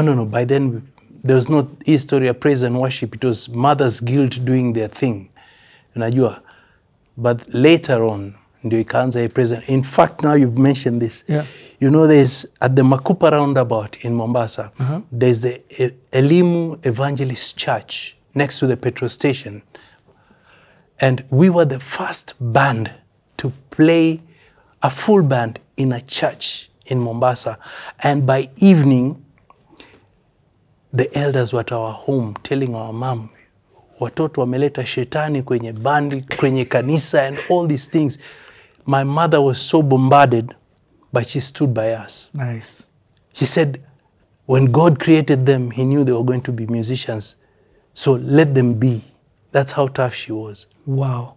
No. By then, there was not history of praise and worship. It was Mother's Guild doing their thing. Unajua. But later on, ndio ikaanza a praise. In fact, now you've mentioned this. Yeah. You know, there's at the Makupa Roundabout in Mombasa, there's the Elimu Evangelist Church next to the petrol station. And we were the first band to play a full band in a church in Mombasa. And by evening, the elders were at our home telling our mom, watoto wameleta shetani kwenye bandi, kwenye kanisa, and all these things. My mother was so bombarded, but she stood by us. Nice. She said, when God created them, he knew they were going to be musicians. So let them be. That's how tough she was. Wow.